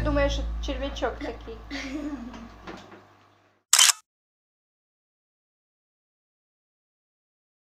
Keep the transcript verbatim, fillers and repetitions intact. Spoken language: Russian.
ты думаешь, червячок такой?